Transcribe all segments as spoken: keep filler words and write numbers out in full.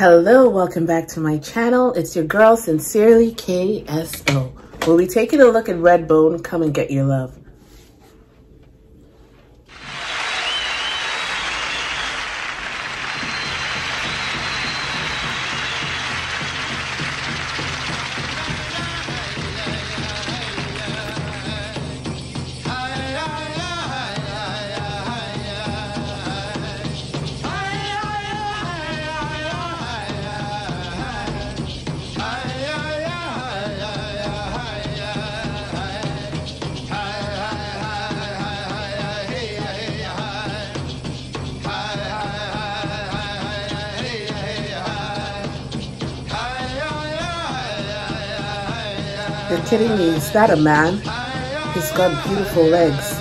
Hello, welcome back to my channel. It's your girl, Sincerely K S O. We'll be taking a look at Redbone, Come and Get Your Love. You're kidding me, is that a man? He's got beautiful legs.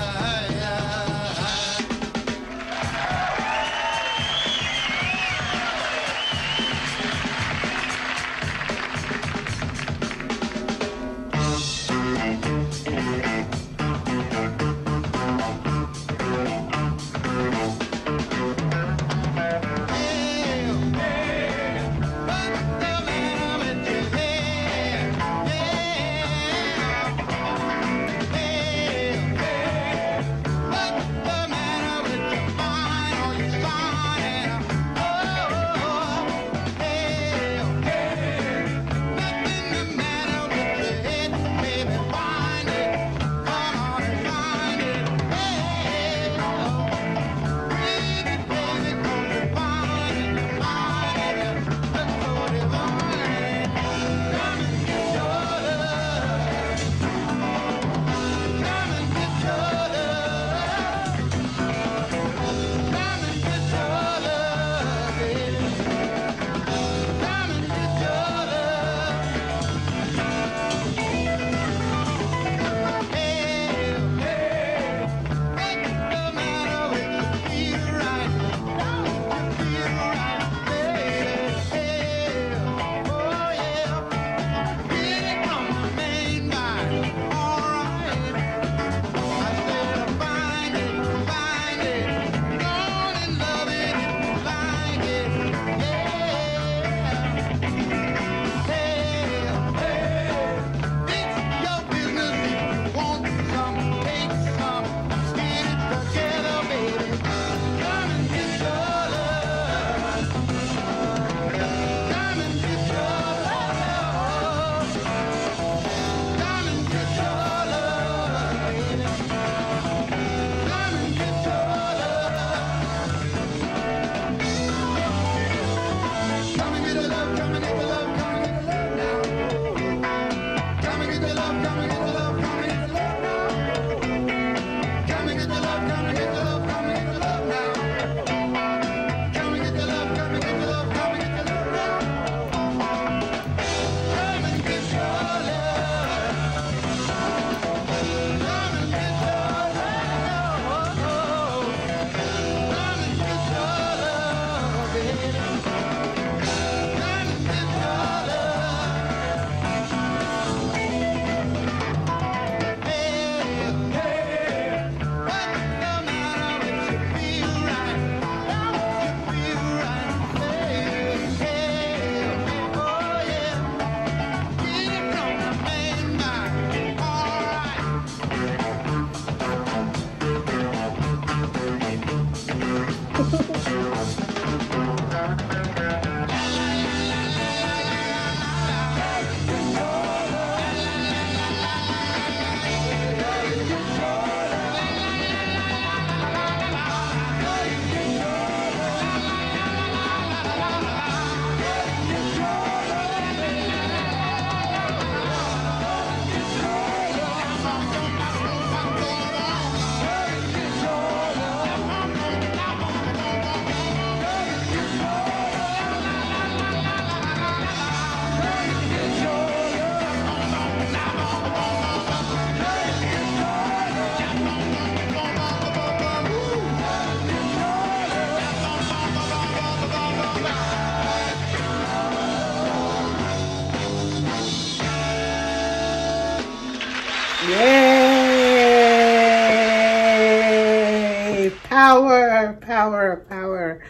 Yay! Power, power, power.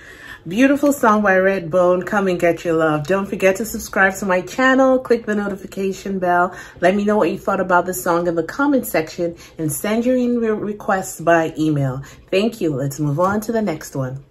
Beautiful song by Redbone, Come and Get Your Love. Don't forget to subscribe to my channel. Click the notification bell. Let me know what you thought about the song in the comment section and send your requests by email. Thank you. Let's move on to the next one.